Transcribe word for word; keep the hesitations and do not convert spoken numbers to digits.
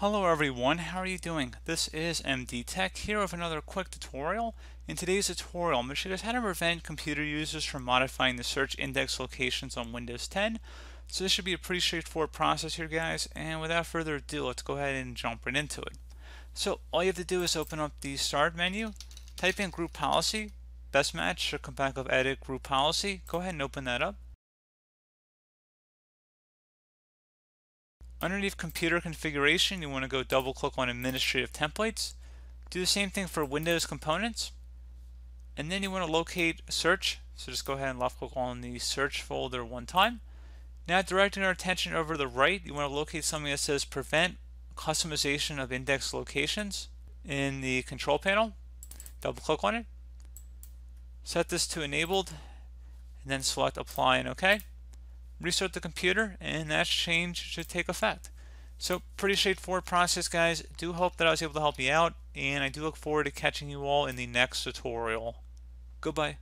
Hello everyone, how are you doing? This is M D Tech here with another quick tutorial. In today's tutorial, I'm going to show you guys how to prevent computer users from modifying the search index locations on Windows ten. So this should be a pretty straightforward process here, guys, and without further ado, let's go ahead and jump right into it. So all you have to do is open up the Start menu, type in Group Policy, Best Match, should come back up Edit Group Policy, go ahead and open that up. Underneath Computer Configuration, you want to go double click on Administrative Templates. Do the same thing for Windows Components. And then you want to locate Search, so just go ahead and left click on the Search folder one time. Now directing our attention over to the right, you want to locate something that says Prevent Customization of Index Locations in the Control Panel. Double click on it. Set this to Enabled, and then select Apply and OK. Restart the computer, and that change should take effect. So pretty straightforward process, guys. Do hope that I was able to help you out, and I do look forward to catching you all in the next tutorial. Goodbye.